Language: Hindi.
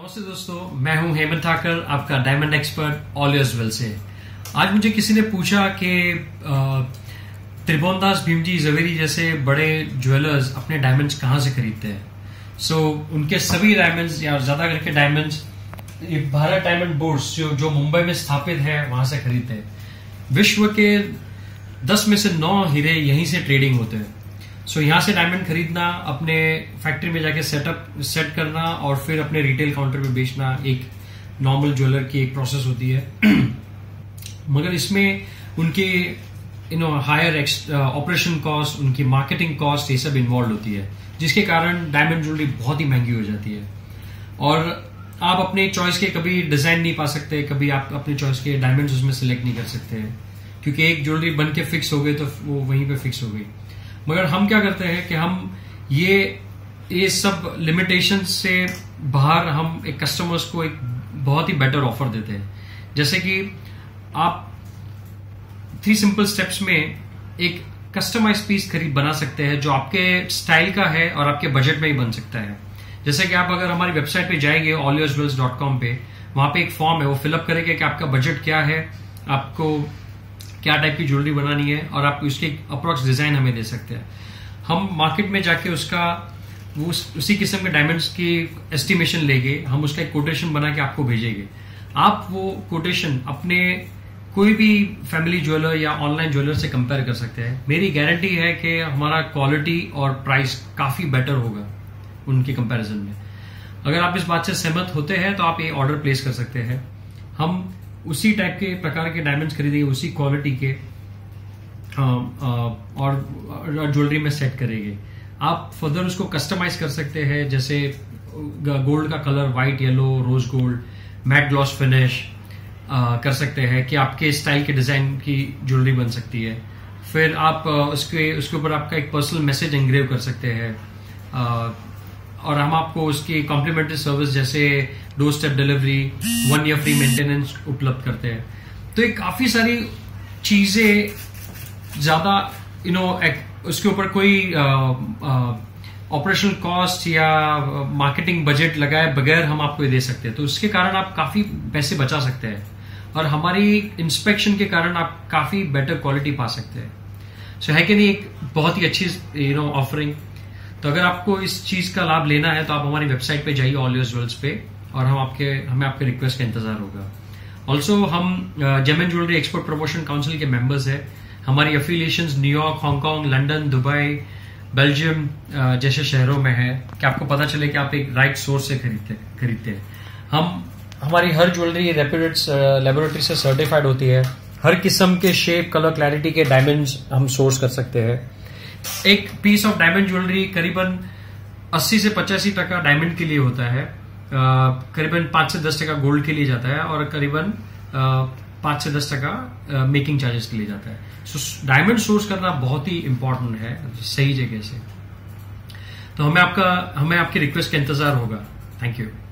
नमस्ते दोस्तों, मैं हूं हेमंत ठाकर, आपका diamond expert all yours jewel से। आज मुझे किसी ने पूछा कि त्रिभुवन दास भीमजी जवेरी जैसे बड़े ज्वेलर्स अपने डायमंड्स कहाँ से खरीदते हैं। उनके सभी डायमंड्स या ज्यादा करके डायमंड्स भारत डायमंड बोर्स जो मुंबई में स्थापित है वहां से खरीदते हैं। विश्व के 10 में से 9 हीरे यहीं से ट्रेडिंग होते हैं। यहाँ से डायमंड खरीदना, अपने फैक्ट्री में जाके सेट करना और फिर अपने रिटेल काउंटर पे बेचना एक नॉर्मल ज्वेलर की एक प्रोसेस होती है। मगर इसमें उनके हायर ऑपरेशन कॉस्ट, उनकी मार्केटिंग कॉस्ट, ये सब इन्वॉल्व होती है, जिसके कारण डायमंड ज्वेलरी बहुत ही महंगी हो जाती है और आप अपने चॉइस के कभी डिजाइन नहीं पा सकते, कभी आप अपने चॉइस के डायमंड उसमें सिलेक्ट नहीं कर सकते, क्योंकि एक ज्वेलरी बन के फिक्स हो गई तो वो वहीं पर फिक्स हो गई। मगर हम क्या करते हैं कि हम ये सब लिमिटेशन से बाहर हम एक कस्टमर्स को एक बहुत ही बेटर ऑफर देते हैं। जैसे कि आप 3 सिंपल स्टेप्स में एक कस्टमाइज पीस बना सकते हैं जो आपके स्टाइल का है और आपके बजट में ही बन सकता है। जैसे कि आप अगर हमारी वेबसाइट पे जाएंगे allyoursjewels.com पे, वहां पे एक फॉर्म है, वो फिलअप करेंगे कि आपका बजट क्या है, आपको क्या टाइप की ज्वेलरी बनानी है और आप उसके अप्रोक्स डिजाइन हमें दे सकते हैं। हम मार्केट में जाके उसका उसी किस्म के डायमंड्स की एस्टिमेशन लेके हम उसका एक कोटेशन बना के आपको भेजेंगे। आप वो कोटेशन अपने कोई भी फैमिली ज्वेलर या ऑनलाइन ज्वेलर से कंपेयर कर सकते हैं। मेरी गारंटी है कि हमारा क्वालिटी और प्राइस काफी बेटर होगा उनके कंपेरिजन में। अगर आप इस बात से सहमत होते हैं तो आप ये ऑर्डर प्लेस कर सकते हैं। हम उसी टाइप के प्रकार के डायमंड्स खरीदेंगे, उसी क्वालिटी के और ज्वेलरी में सेट करेंगे। आप फर्दर उसको कस्टमाइज कर सकते हैं, जैसे गोल्ड का colour white, yellow, rose gold, matte gloss finish कर सकते हैं कि आपके स्टाइल के डिजाइन की ज्वेलरी बन सकती है। फिर आप उसके ऊपर आपका एक पर्सनल मैसेज एंग्रेव कर सकते हैं और हम आपको उसकी कॉम्प्लीमेंट्री सर्विस जैसे 2 step delivery, 1 year free maintenance उपलब्ध करते हैं। तो ये काफी सारी चीजें ज्यादा उसके ऊपर कोई ऑपरेशनल कॉस्ट या मार्केटिंग बजट लगाए बगैर हम आपको ये दे सकते हैं। तो उसके कारण आप काफी पैसे बचा सकते हैं और हमारी इंस्पेक्शन के कारण आप काफी बेटर क्वालिटी पा सकते हैं। सो है कि नहीं, एक बहुत ही अच्छी ऑफरिंग। तो अगर आपको इस चीज का लाभ लेना है तो आप हमारी वेबसाइट पे जाइए allyoursjewels पे और हमें आपके रिक्वेस्ट का इंतजार होगा। ऑल्सो हम gem and jewellery export promotion council के मेंबर्स हैं। हमारी affiliations New York, Hong Kong, London, Dubai, Belgium जैसे शहरों में है कि आपको पता चले कि आप एक राइट सोर्स से खरीदते हैं। हमारी हर ज्वेलरी रेप्यूटेड लेबोरेटरी से सर्टिफाइड होती है। हर किस्म के शेप, कलर, क्लैरिटी के डायमंड्स हम सोर्स कर सकते हैं। एक पीस ऑफ डायमंड ज्वेलरी करीबन 80 से 85% डायमंड के लिए होता है, करीबन 5 से 10% गोल्ड के लिए जाता है और करीबन 5 से 10% मेकिंग चार्जेस के लिए जाता है। सो डायमंड सोर्स करना बहुत ही इंपॉर्टेंट है सही जगह से। तो हमें आपकी रिक्वेस्ट का इंतजार होगा। Thank you.